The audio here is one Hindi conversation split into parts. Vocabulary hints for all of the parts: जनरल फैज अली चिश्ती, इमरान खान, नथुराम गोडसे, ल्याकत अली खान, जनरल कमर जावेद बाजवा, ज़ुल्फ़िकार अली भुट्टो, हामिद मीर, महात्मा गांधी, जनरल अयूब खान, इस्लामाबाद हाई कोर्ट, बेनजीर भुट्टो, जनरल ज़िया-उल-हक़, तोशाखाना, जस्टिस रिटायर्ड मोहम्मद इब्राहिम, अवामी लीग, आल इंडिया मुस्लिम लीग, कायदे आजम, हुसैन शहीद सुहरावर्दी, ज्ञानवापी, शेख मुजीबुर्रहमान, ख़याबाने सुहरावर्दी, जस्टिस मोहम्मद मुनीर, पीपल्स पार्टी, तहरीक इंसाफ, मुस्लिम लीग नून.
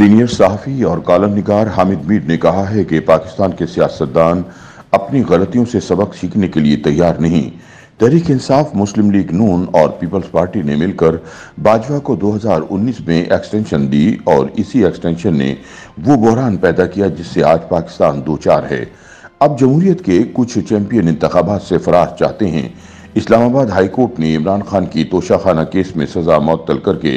सीनियर सहाफ़ी और कॉलम निगार हामिद मीर ने कहा है कि पाकिस्तान के सियासतदान अपनी गलतियों से सबक सीखने के लिए तैयार नहीं। तहरीक इंसाफ, मुस्लिम लीग नून और पीपल्स पार्टी ने मिलकर बाजवा को 2019 में एक्सटेंशन दी और इसी एक्सटेंशन ने वो बहरान पैदा किया जिससे आज पाकिस्तान दो चार है। अब जमहूरियत के कुछ चैंपियन इंतखाबात से फरार चाहते हैं। इस्लामाबाद हाई कोर्ट ने इमरान खान की तोशाखाना केस में सज़ा मअतल करके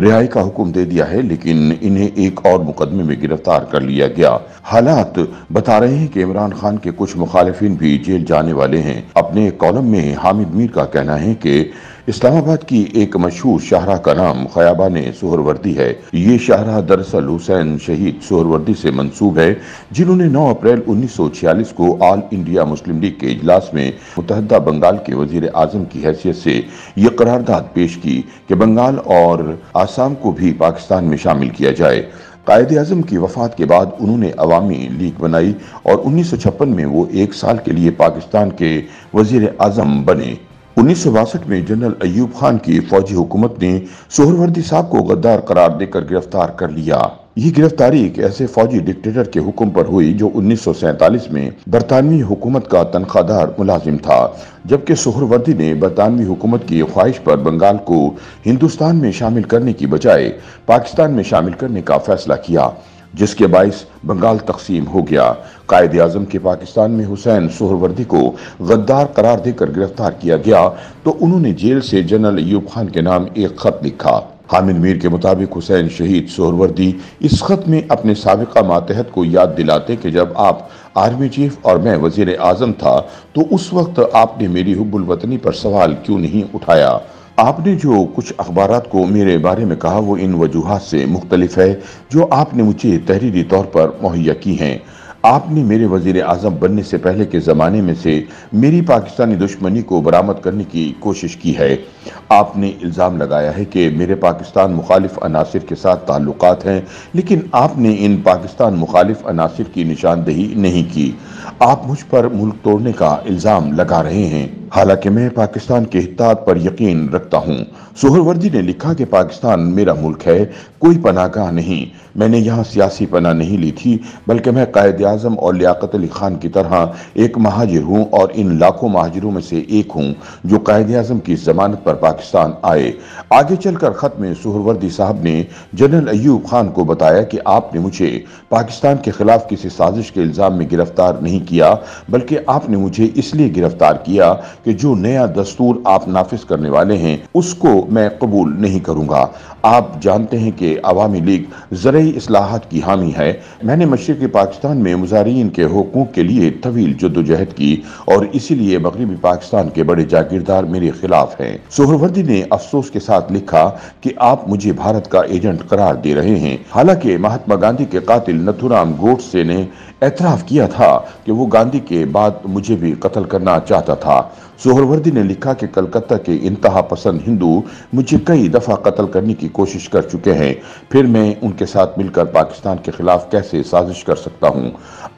रिहाई का हुक्म दे दिया है, लेकिन इन्हें एक और मुकदमे में गिरफ्तार कर लिया गया। हालात बता रहे हैं कि इमरान खान के कुछ मुखालिफिन भी जेल जाने वाले हैं। अपने कॉलम में हामिद मीर का कहना है कि इस्लामाबाद की एक मशहूर शाहरा का नाम ख़याबाने सुहरावर्दी है। ये शाहरा दरअसल हुसैन शहीद सुहरावर्दी से मंसूब है, जिन्होंने 9 अप्रैल 1946 को आल इंडिया मुस्लिम लीग के इजलास में मुतहदा बंगाल के वजीर आजम की हैसियत से ये करारदाद पेश की कि बंगाल और आसाम को भी पाकिस्तान में शामिल किया जाए। कायदे आजम की वफात के बाद उन्होंने अवामी लीग बनाई और 1956 में वो एक साल के लिए पाकिस्तान के वजीर आजम बने। 1962 में जनरल अयूब खान की फौजी हुकूमत ने सुहरावर्दी साहब को गद्दार करार देकर गिरफ्तार कर लिया। ये गिरफ्तारी एक ऐसे फौजी डिक्टेटर के हुक्म पर हुई जो 1947 में बरतानवी हुकूमत का तनख्वाहदार मुलाजिम था, जबकि सुहरावर्दी ने बरतानवी हुकूमत की ख्वाहिश पर बंगाल को हिंदुस्तान में शामिल करने की बजाय पाकिस्तान में शामिल करने का फैसला किया, जिसके बायस बंगाल तकसीम हो गया। कायदे आजम के पाकिस्तान में हुसैन सुहरावर्दी को गद्दार करार देकर गिरफ्तार किया गया तो उन्होंने जेल से जनरल अयूब खान के नाम एक खत लिखा। हामिद मीर के मुताबिक हुसैन शहीद सुहरावर्दी इस खत में अपने साबिका मातहत को याद दिलाते कि जब आप आर्मी चीफ और मैं वजीर आजम था तो उस वक्त आपने मेरी हुब्बुल वतनी पर सवाल क्यों नहीं उठाया। आपने जो कुछ अखबारात को मेरे बारे में कहा वो इन वजूहात से मुख्तलिफ है जो आपने मुझे तहरीरी तौर पर मुहैया की हैं। आपने मेरे वजीर आज़म बनने से पहले के ज़माने में से मेरी पाकिस्तानी दुश्मनी को बरामद करने की कोशिश की है। आपने इल्ज़ाम लगाया है कि मेरे पाकिस्तान मुखालिफ अनासिर के साथ ताल्लुकात हैं, लेकिन आपने इन पाकिस्तान मुखालिफ अनासिर की निशानदेही नहीं की। आप मुझ पर मुल्क तोड़ने का इल्ज़ाम लगा रहे हैं, हालांकि मैं पाकिस्तान के हिताद पर यकीन रखता हूँ। सुहरावर्दी ने लिखा कि पाकिस्तान मेरा मुल्क है, कोई पनागाह नहीं। मैंने यहाँ सियासी पनाह नहीं ली थी, बल्कि मैं कायदे आज़म और ल्याकत अली खान की तरह एक महाजिर हूँ और इन लाखों महाजिरों में से एक हूँ जो कायदे आज़म की जमानत पर पाकिस्तान आए। आगे चलकर खत में सुहरावर्दी साहब ने जनरल अयूब खान को बताया कि आपने मुझे पाकिस्तान के खिलाफ किसी साजिश के इल्ज़ाम में गिरफ्तार नहीं किया, बल्कि आपने मुझे इसलिए गिरफ्तार किया कि जो नया दस्तूर आप नाफिज करने वाले हैं उसको मैं कबूल नहीं करूंगा। आप जानते हैं कि अवामी लीग ज़रई इस्लाहात की हामी है। मैंने मशरक़ी पाकिस्तान में मुजारीन के हुकूक के लिए तवील जद्दोजहद की और इसीलिए मगरबी पाकिस्तान के बड़े जागीरदार मेरे खिलाफ हैं। सुहरावर्दी ने अफसोस के साथ लिखा कि आप मुझे भारत का एजेंट करार दे रहे हैं, हालांकि महात्मा गांधी के कातिल नथुराम गोडसे ने एतराफ़ किया था कि वो गांधी के बाद मुझे भी कत्ल करना चाहता था। सुहरावर्दी ने लिखा कि कलकत्ता के इंतहा पसंद हिंदू मुझे कई दफ़ा कत्ल करने की कोशिश कर चुके हैं, फिर मैं उनके साथ मिलकर पाकिस्तान के खिलाफ कैसे साजिश कर सकता हूँ।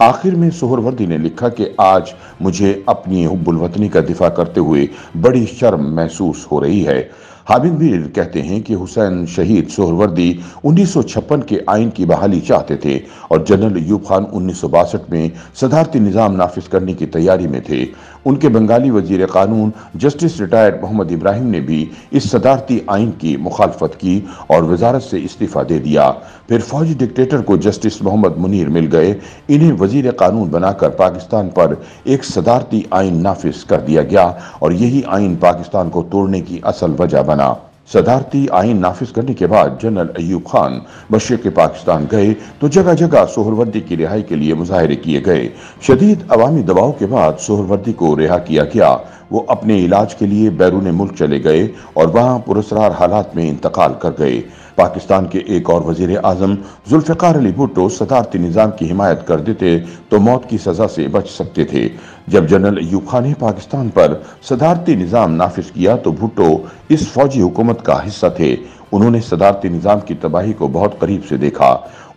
आखिर में सुहरावर्दी ने लिखा कि आज मुझे अपनी हुब्बुल वतनी का दिफा करते हुए बड़ी शर्म महसूस हो रही है। हामिद मीर कहते हैं कि हुसैन शहीद सुहरावर्दी 1956 के आइन की बहाली चाहते थे और जनरल अयूब खान 1962 में सदारती निज़ाम नाफिज करने की तैयारी में थे। उनके बंगाली वजीर कानून जस्टिस रिटायर्ड मोहम्मद इब्राहिम ने भी इस सदारती आइन की मुखालफत की और वजारत से इस्तीफ़ा दे दिया। फिर फौजी डिक्टेटर को जस्टिस मोहम्मद मुनीर मिल गए, इन्हें वजीर कानून बनाकर पाकिस्तान पर एक सदारती आइन नाफिज कर दिया गया और यही आइन पाकिस्तान को तोड़ने की असल वजह बना। सदारती आइन नाफिज करने के बाद जनरल अयूब खान मशरिक़ पाकिस्तान गए तो जगह जगह सुहरावर्दी की रिहाई के लिए मुजाहरे किए गए। शदीद अवामी दबाव के बाद सुहरावर्दी को रिहा किया गया। वो अपने इलाज के लिए बैरून मुल्क चले गए और वहाँ पुरअसरार हालात में इंतकाल कर गए। पाकिस्तान के एक और वजीर आज़म ज़ुल्फ़िकार अली भुट्टो सदारती निज़ाम की हिमायत कर देते तो मौत की सज़ा से बच सकते थे। जब जनरल अयूब खान ने पाकिस्तान पर सदारती निज़ाम नाफिज किया तो भुट्टो इस फौजी हुकूमत का हिस्सा थे। उन्होंने सदारती निज़ाम की तबाही को बहुत करीब से देखा।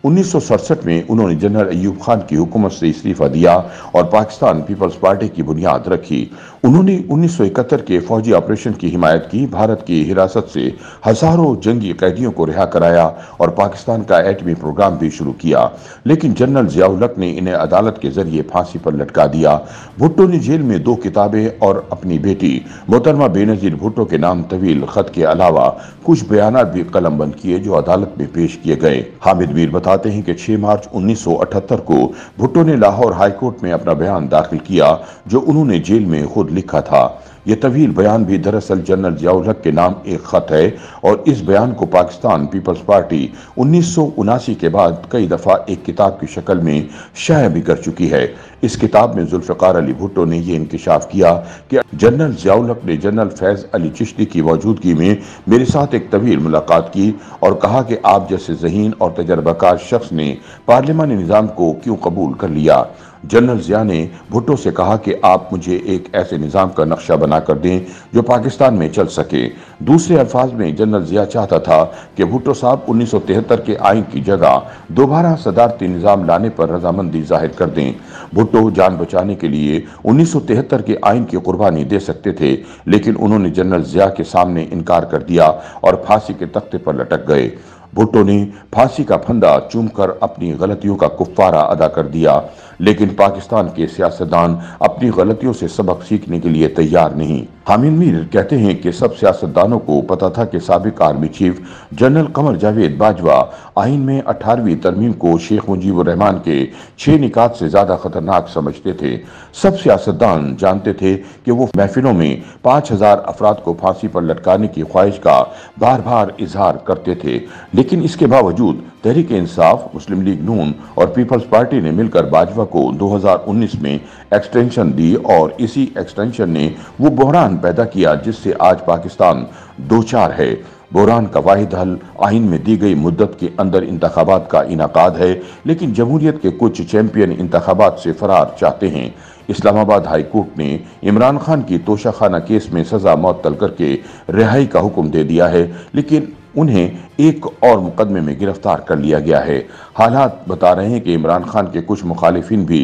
1967 में उन्होंने जनरल अयूब खान की हुकूमत से इस्तीफा दिया और पाकिस्तान पीपल्स पार्टी की बुनियाद रखी। उन्होंने 1971 के फौजी ऑपरेशन की हिमायत की, भारत की हिरासत से हजारों जंगी कैदियों को रिहा कराया और पाकिस्तान का एटमी प्रोग्राम भी शुरू किया, लेकिन जनरल ज़िया-उल-हक़ ने इन्हें अदालत के जरिए फांसी पर लटका दिया। भुट्टो ने जेल में 2 किताबें और अपनी बेटी मोहतरमा बेनजीर भुट्टो के नाम तवील खत के अलावा कुछ बयान भी कलम बंद किए जो अदालत में पेश किए गए। हामिद मीर आते हैं कि 6 मार्च 1978 को भुट्टो ने लाहौर हाई कोर्ट में अपना बयान दाखिल किया जो उन्होंने जेल में खुद लिखा था। यह तवील बयान भी दरअसल जनरल ज़िया-उल-हक़ के नाम एक खत है और इस बयान को पाकिस्तान पीपल्स पार्टी 1979 के बाद कई दफ़ा एक किताब की शक्ल में शाया भी कर चुकी है। इस किताब में ज़ुल्फ़िकार अली भुट्टो ने यह इंकशाफ किया कि जनरल ज़िया-उल-हक़ ने जनरल फैज अली चिश्ती की मौजूदगी में मेरे साथ एक तवील मुलाकात की और कहा कि आप जैसे ज़हीन और तजर्बाकार शख्स ने पार्लियामानी निज़ाम को क्यों कबूल कर लिया। जनरल ज़िया ने भुट्टो से कहा कि आप मुझे एक ऐसे निज़ाम का नक्शा बनाकर दें जो पाकिस्तान में चल सके। दूसरे अल्फाज में जनरल ज़िया चाहता था कि भुट्टो साहब 1973 के आइन की जगह दोबारा सदारती निज़ाम लाने पर रजामंदी जाहिर कर दें। भुट्टो जान बचाने के लिए 1973 के आइन की कुर्बानी दे सकते थे, लेकिन उन्होंने जनरल ज़िया के सामने इनकार कर दिया और फांसी के तख्ते पर लटक गए। भुट्टो ने फांसी का फंदा चूमकर अपनी गलतियों का कुफ्फारा अदा कर दिया, लेकिन पाकिस्तान के सियासतदान अपनी गलतियों से सबक सीखने के लिए तैयार नहीं। हामिद मीर कहते हैं कि सब सियासतदानों को पता था कि साबिक army chief जनरल कमर जावेद बाजवा आइन में 18वीं तरमीम को शेख मुजीबुर्रहमान के 6 निकात से ज्यादा खतरनाक समझते थे। सब सियासतदान जानते थे कि वो महफिलों में 5000 अफराद को फांसी पर लटकाने की ख्वाहिश का बार बार इजहार करते थे, लेकिन इसके बावजूद तहरीक इंसाफ, मुस्लिम लीग नून और पीपल्स पार्टी ने मिलकर बाजवा को 2019 में एक्सटेंशन दी और इसी एक्सटेंशन ने वो बहरान पैदा किया जिससे आज पाकिस्तान दो चार है। बहरान का वाहिद हल आइन में दी गई मुद्दत के अंदर इंतखाबात का इनाकाद है, लेकिन जमहूरियत के कुछ चैंपियन इंतखाबात से फरार चाहते हैं। इस्लामाबाद हाई कोर्ट ने इमरान खान की तोशाखाना केस में सजा मअतल करके रिहाई का हुक्म दे दिया है, लेकिन उन्हें एक और मुकदमे में गिरफ्तार कर लिया गया है। हालात बता रहे हैं कि इमरान खान के कुछ मुखालिफिन भी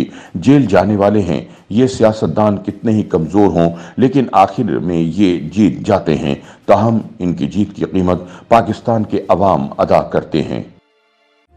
जेल जाने वाले हैं। ये सियासतदान कितने ही कमज़ोर हों, लेकिन आखिर में ये जीत जाते हैं, ताहम इनकी जीत की कीमत पाकिस्तान के अवाम अदा करते हैं।